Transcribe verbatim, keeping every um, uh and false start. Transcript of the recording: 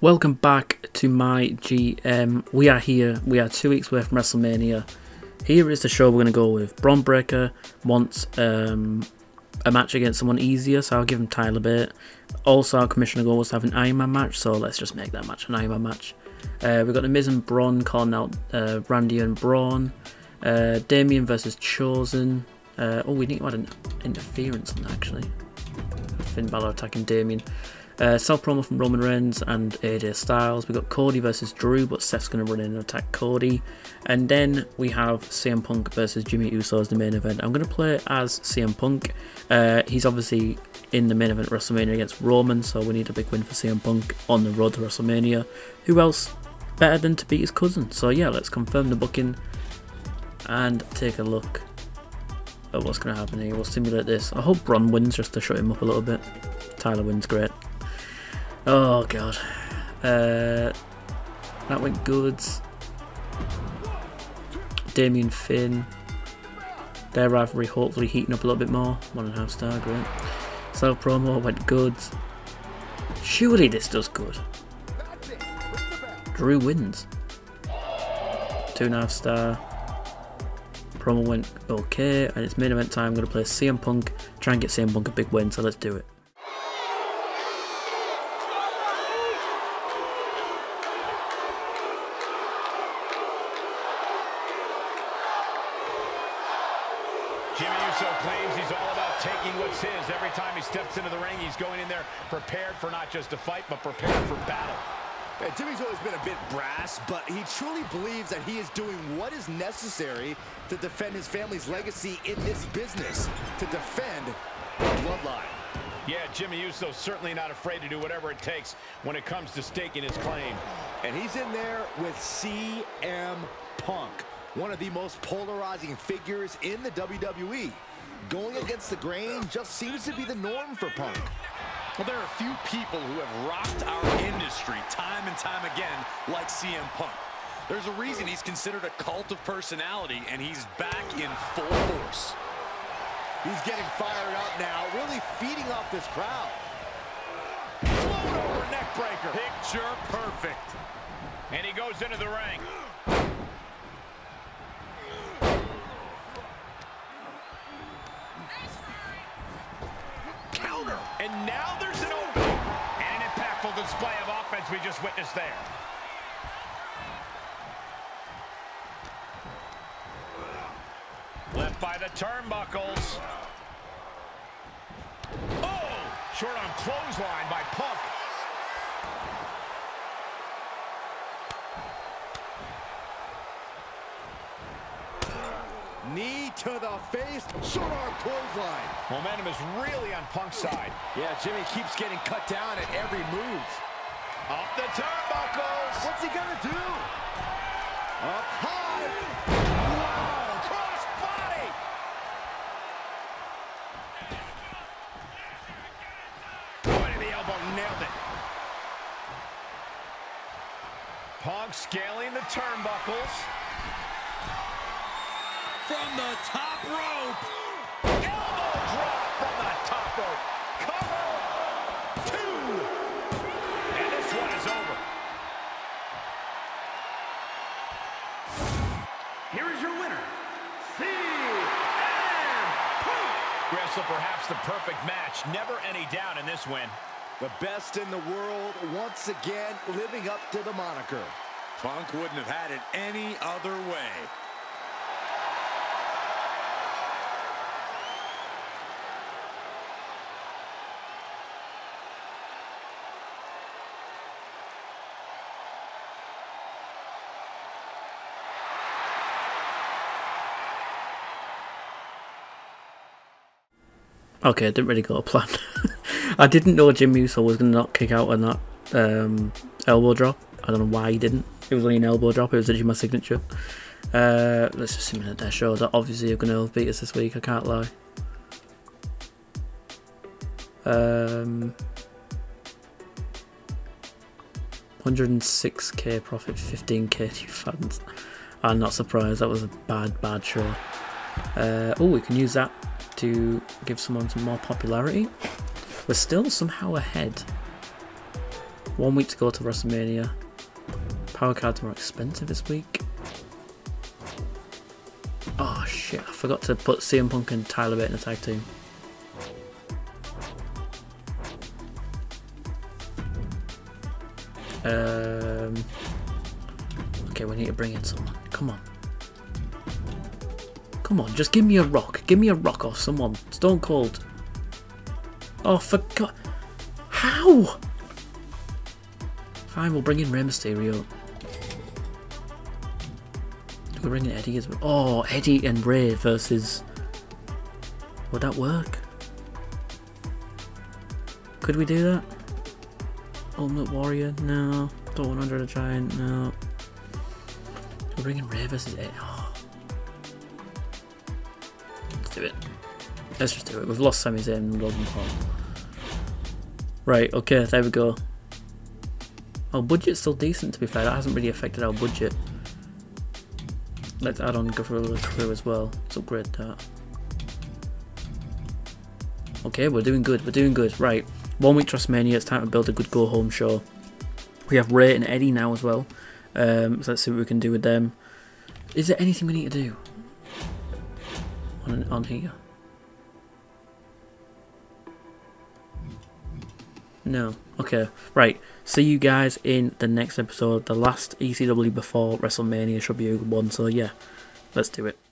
Welcome back to my G M. We are here. We are two weeks away from WrestleMania. Here is the show we're going to go with. Braun Breaker wants um, a match against someone easier, so I'll give him Tyler Bate. Also, our commissioner goal was to have an Iron Man match, so let's just make that match an Iron Man match. Uh, we've got the Miz and Braun calling out uh, Randy and Braun. Uh, Damian versus Chosen. Uh, oh, we need to add an interference on that, actually. Finn Balor attacking Damian. Uh, self promo from Roman Reigns and A J Styles. We've got Cody versus Drew, but Seth's going to run in and attack Cody. And then we have C M Punk versus Jimmy Uso as the main event. I'm going to play as C M Punk. Uh, he's obviously in the main event at WrestleMania against Roman, so we need a big win for C M Punk on the road to WrestleMania. Who else better than to beat his cousin? So yeah, let's confirm the booking and take a look at what's going to happen here. We'll simulate this. I hope Braun wins just to shut him up a little bit. Tyler wins, great. Oh god, uh, that went good. Damian Finn, their rivalry hopefully heating up a little bit more. One and a half star, great. Self promo went good. Surely this does good. Drew wins. Two and a half star. Promo went okay, and it's main event time. I'm gonna play C M Punk, try and get C M Punk a big win. So let's do it. Jimmy Uso claims he's all about taking what's his. Every time he steps into the ring, he's going in there prepared for not just a fight, but prepared for battle. Yeah, Jimmy's always been a bit brass, but he truly believes that he is doing what is necessary to defend his family's legacy in this business, to defend the bloodline. Yeah, Jimmy Uso's certainly not afraid to do whatever it takes when it comes to staking his claim. And he's in there with C M Punk, one of the most polarizing figures in the W W E. Going against the grain just seems to be the norm for Punk. Well, there are a few people who have rocked our industry time and time again, like C M Punk. There's a reason he's considered a cult of personality, and he's back in full force. He's getting fired up now, really feeding off this crowd. Float over neck breaker. Picture perfect. And he goes into the ring. And now there's an opening. And an impactful display of offense we just witnessed there. Left by the turnbuckles. Oh! Short on clothesline by Punk. Knee to the face, short arm clothesline. Momentum is really on Punk's side. Yeah, Jimmy keeps getting cut down at every move. Up the turnbuckles. What's he gonna do? Up high. Wow, cross body. Point of the elbow, nailed it. Punk scaling the turnbuckles. From the top rope. Elbow drop from the top rope. Cover. Two. And this one is over. Here is your winner, C M Punk. Wrestle perhaps the perfect match. Never any down in this win. The best in the world once again living up to the moniker. Punk wouldn't have had it any other way. Okay, it didn't really go to plan. I didn't know Jimmy Uso was going to not kick out on that um, elbow drop. I don't know why he didn't. It was only an elbow drop. It was actually my signature. Uh, let's just simulate their show. That obviously are going to beat us this week. I can't lie. Um, one hundred six K profit, fifteen K new fans. I'm not surprised. That was a bad, bad show. Uh, oh, we can use that to give someone some more popularity. We're still somehow ahead. One week to go to WrestleMania. Power cards are more expensive this week. Oh shit, I forgot to put C M Punk and Tyler Bate in a tag team. Um, okay, we need to bring in someone. Come on. Come on, just give me a rock. Give me a rock or someone. Stone Cold. Oh, for God. How? Fine, we'll bring in Rey Mysterio. We'll bring in Eddie as well. Oh, Eddie and Rey versus... Would that work? Could we do that? Ultimate Warrior, no. Don't want under a giant, no. We're bringing Rey versus Eddie. Oh. Let's do it. Let's just do it. We've lost Sami Zayn and Logan Paul. Right, okay, there we go. Our budget's still decent, to be fair. That hasn't really affected our budget. Let's add on Guerrilla Crew as well. Let's upgrade that. Okay, we're doing good. We're doing good. Right. One week to WrestleMania, it's time to build a good go home show. We have Rey and Eddie now as well, um, so let's see what we can do with them. Is there anything we need to do on, on here? No. Okay, right, see you guys in the next episode. The last E C W before WrestleMania should be a good one, so yeah, let's do it.